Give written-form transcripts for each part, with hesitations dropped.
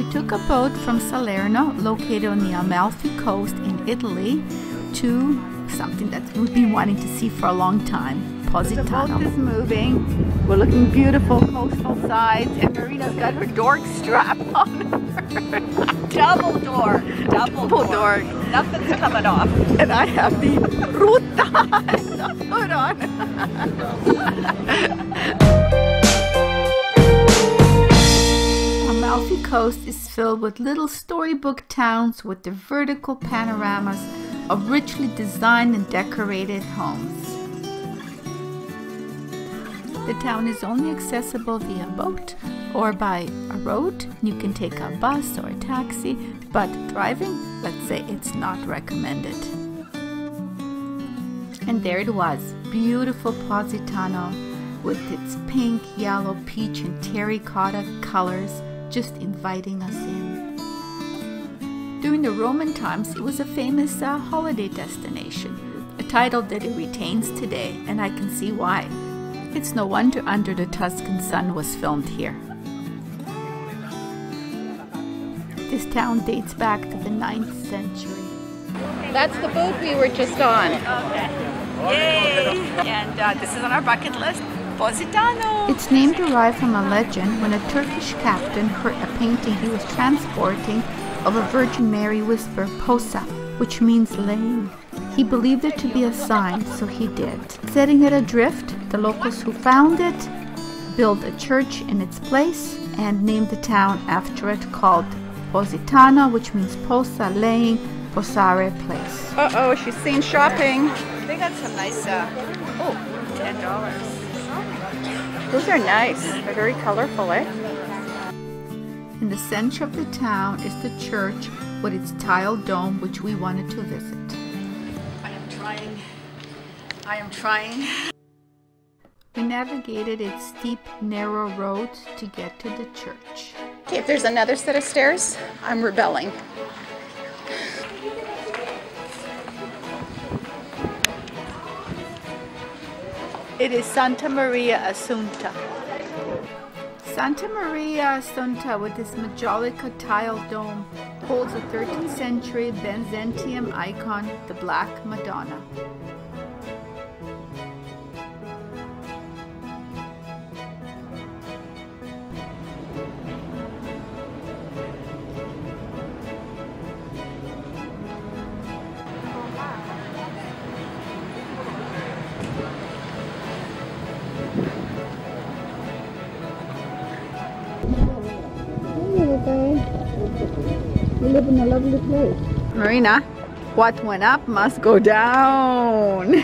We took a boat from Salerno, located on the Amalfi Coast in Italy, to something that we've been wanting to see for a long time, Positano. The boat is moving. We're looking beautiful coastal sides, and Marina's got her dork strap on her. Double dork. Nothing's coming off. And I have the ruta put on. Amalfi Coast is filled with little storybook towns with their vertical panoramas of richly designed and decorated homes. The town is only accessible via boat or by a road. You can take a bus or a taxi, but driving, let's say, it's not recommended. And there it was, beautiful Positano with its pink, yellow, peach and terracotta colors, just inviting us in. During the Roman times, it was a famous holiday destination, a title that it retains today, and I can see why. It's no wonder Under the Tuscan Sun was filmed here. This town dates back to the 9th century. That's the boat we were just on. Okay. Yay! And this is on our bucket list. Positano. Its name derived from a legend when a Turkish captain heard a painting he was transporting of a Virgin Mary whisper "posa," which means lane. He believed it to be a sign, so he did. Setting it adrift, the locals who found it built a church in its place and named the town after it, called Positano, which means posa, lane, posare, place. Uh-oh, she's seen shopping. They got some nice, $10. Those are nice. They're very colorful, eh? In the center of the town is the church with its tiled dome, which we wanted to visit. I am trying. We navigated its steep, narrow road to get to the church. Okay, if there's another set of stairs, I'm rebelling. It is Santa Maria Assunta. Santa Maria Assunta, with its majolica tiled dome, holds a 13th century Byzantine icon, the Black Madonna. We live in a lovely place. Marina, what went up must go down.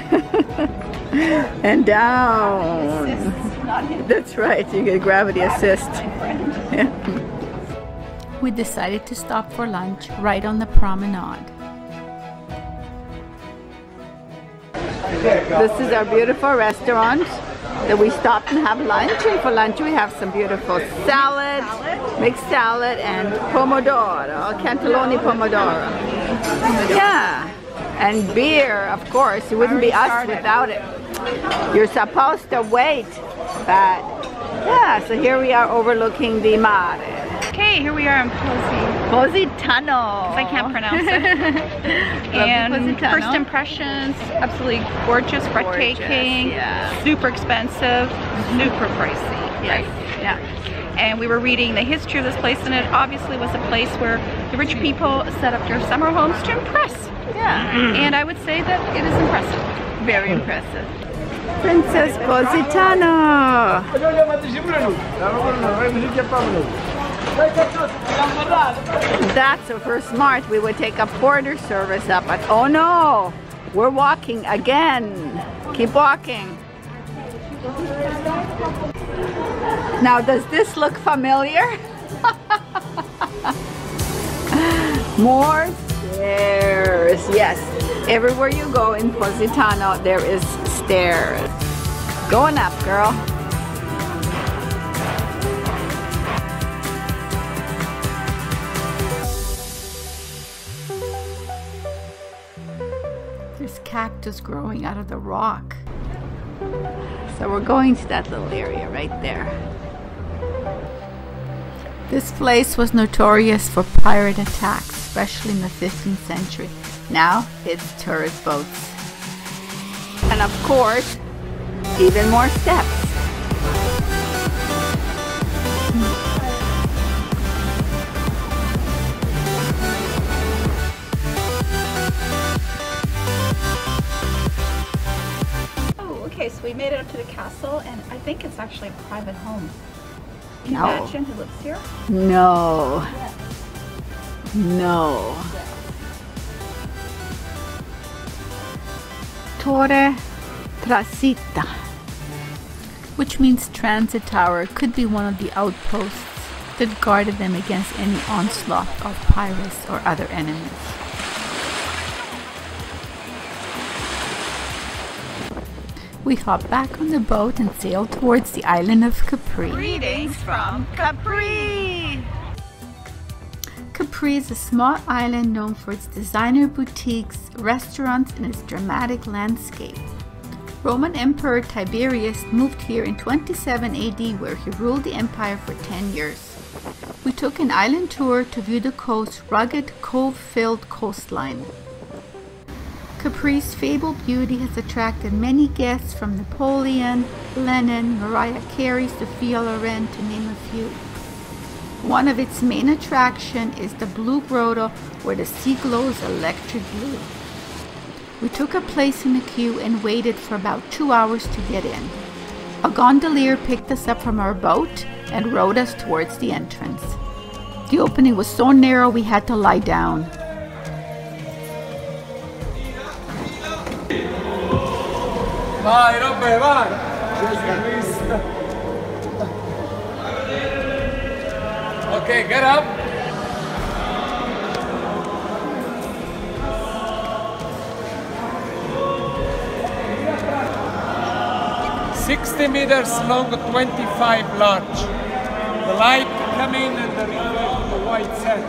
And down. That's right, you get gravity assist. Yeah. We decided to stop for lunch right on the promenade. This is our beautiful restaurant that we stopped and have lunch, and for lunch we have some beautiful salad, mixed salad, and pomodoro, cantaloni pomodoro. Yeah, and beer, of course. It wouldn't be us without it. You're supposed to wait, but yeah, so here we are overlooking the mare. Okay, here we are in Positano. I can't pronounce it. And first impressions, absolutely gorgeous, breathtaking, yeah. Super expensive, super pricey. Yes. Right? Yeah. And we were reading the history of this place, and it obviously was a place where the rich people set up their summer homes to impress. Yeah. And I would say that it is impressive. Very impressive. Princess Positano. That's if we're smart, we would take a porter service up, but oh no, we're walking again. Keep walking. Now, does this look familiar? More stairs. Yes, everywhere you go in Positano, there is stairs. Going up, girl. Cactus growing out of the rock. So we're going to that little area right there. This place was notorious for pirate attacks, especially in the 15th century. Now it's tourist boats. And of course, even more steps. So we made it up to the castle, and I think it's actually a private home. Can you imagine who lives here? No. Yes. No. Yes. Torre Trasita, which means transit tower, could be one of the outposts that guarded them against any onslaught of pirates or other enemies. We hop back on the boat and sail towards the island of Capri. Greetings from Capri! Capri is a small island known for its designer boutiques, restaurants, and its dramatic landscape. Roman Emperor Tiberius moved here in 27 AD, where he ruled the empire for 10 years. We took an island tour to view the coast's rugged, cove-filled coastline. Capri's fabled beauty has attracted many guests from Napoleon, Lennon, Mariah Carey, Sophia Loren, to name a few. One of its main attractions is the Blue Grotto, where the sea glows electric blue. We took a place in the queue and waited for about 2 hours to get in. A gondolier picked us up from our boat and rowed us towards the entrance. The opening was so narrow we had to lie down. Vai, Robbe, vai! Gesù Cristo! Okay, get up! Oh. 60 meters long, 25 large. The light come in and the river, the white sand.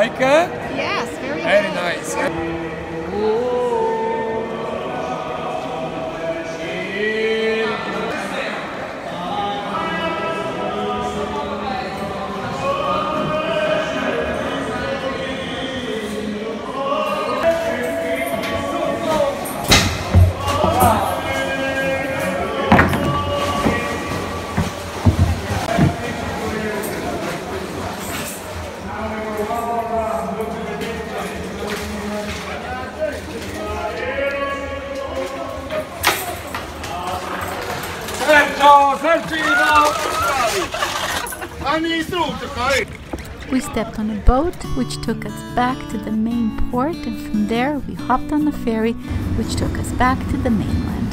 Like it? Yes, very nice. We stepped on a boat which took us back to the main port, and from there we hopped on a ferry which took us back to the mainland.